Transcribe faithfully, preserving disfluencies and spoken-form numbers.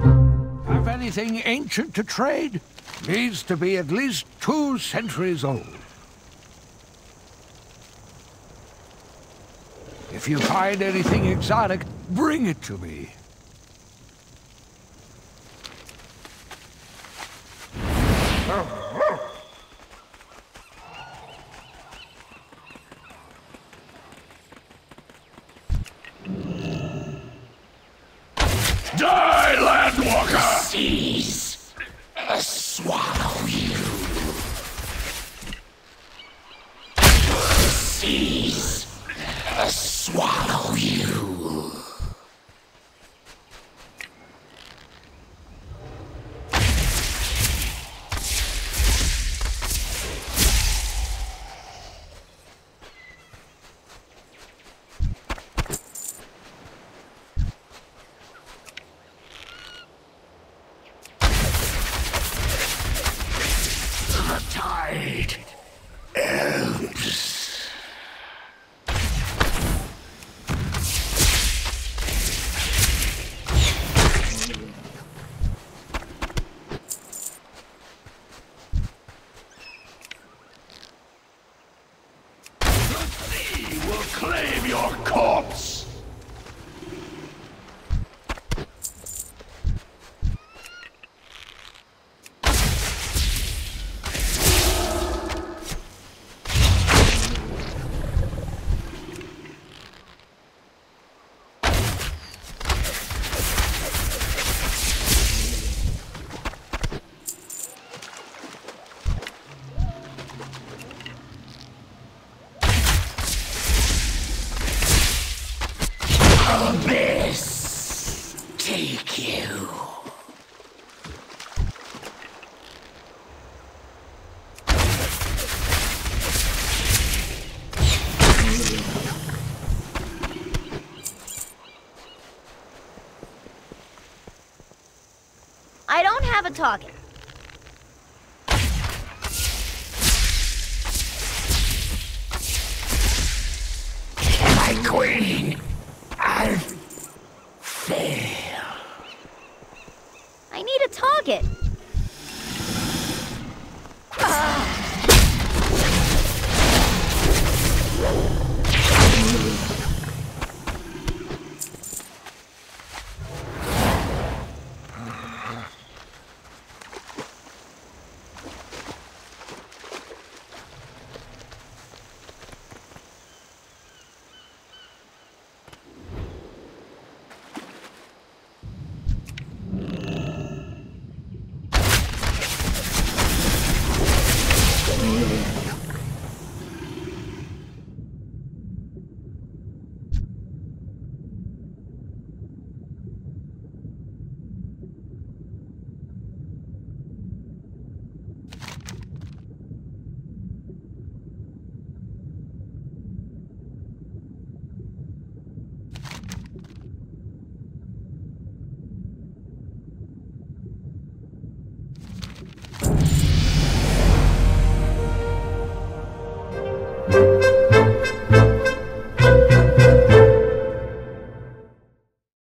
Have anything ancient to trade? Needs to be at least two centuries old. If you find anything exotic, bring it to me. Die, Landwalker! Seize! Uh, swallow you! Seize! Uh, swallow you! Tide ebbs. The sea will claim your corpse. Abyss, take you. I don't have a target. My queen. I need a target.